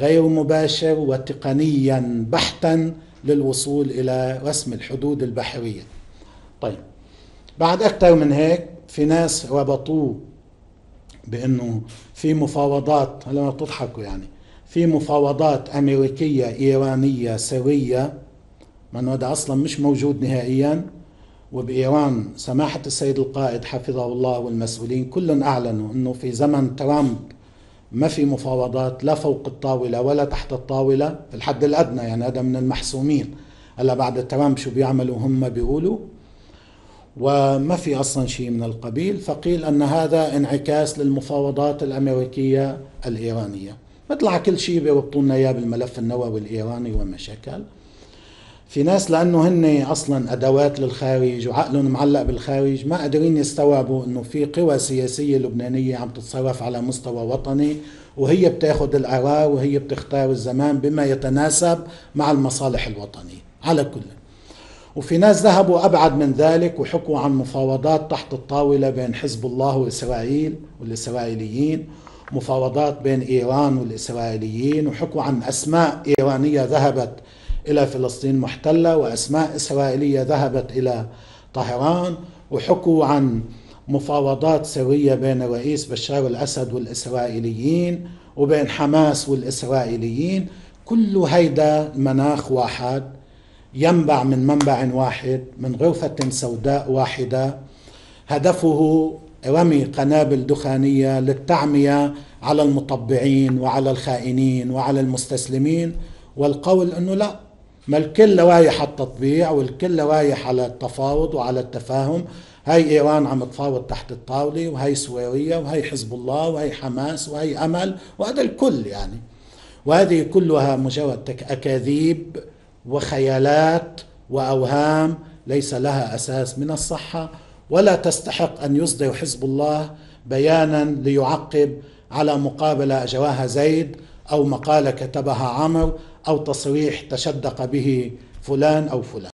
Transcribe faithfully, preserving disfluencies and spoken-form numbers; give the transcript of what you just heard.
غير مباشر وتقنيا بحتا للوصول إلى رسم الحدود البحرية. طيب بعد أكثر من هيك في ناس ربطوه بأنه في مفاوضات، هلا ما بتضحكوا يعني، في مفاوضات أمريكية إيرانية سرية، ما هذا أصلا مش موجود نهائيا. وبإيران سماحة السيد القائد حفظه الله والمسؤولين كلهم أعلنوا أنه في زمن ترامب ما في مفاوضات لا فوق الطاولة ولا تحت الطاولة في الحد الأدنى، يعني هذا من المحسومين. هلا بعد ترامب شو بيعملوا هم بيقولوا، وما في أصلا شيء من القبيل. فقيل أن هذا انعكاس للمفاوضات الأمريكية الإيرانية. بطلع كل شيء بيربطوا لنا إياه بالملف النووي الإيراني ومشاكل. في ناس لأنه هن أصلا أدوات للخارج وعقلهم معلق بالخارج ما قادرين يستوعبوا أنه في قوى سياسية لبنانية عم تتصرف على مستوى وطني، وهي بتاخد القرار وهي بتختار الزمان بما يتناسب مع المصالح الوطنية على كل. وفي ناس ذهبوا أبعد من ذلك وحكوا عن مفاوضات تحت الطاولة بين حزب الله وإسرائيل والإسرائيليين، مفاوضات بين إيران والإسرائيليين، وحكوا عن أسماء إيرانية ذهبت إلى فلسطين محتلة وأسماء إسرائيلية ذهبت إلى طهران، وحكوا عن مفاوضات سرية بين الرئيس بشار الأسد والإسرائيليين وبين حماس والإسرائيليين. كل هيدا مناخ واحد ينبع من منبع واحد من غرفة سوداء واحدة، هدفه رمي قنابل دخانية للتعمية على المطبعين وعلى الخائنين وعلى المستسلمين، والقول أنه لا، ما الكل رايح على التطبيع والكل رايح على التفاوض وعلى التفاهم. هاي إيران عم تفاوض تحت الطاولة، وهي سوريا، وهي حزب الله، وهي حماس، وهي أمل، وهذا الكل يعني. وهذه كلها مجرد أكاذيب وخيالات وأوهام ليس لها أساس من الصحة، ولا تستحق أن يصدر حزب الله بيانا ليعقب على مقابلة أجراها زيد أو مقالة كتبها عمرو أو تصريح تشدق به فلان أو فلان.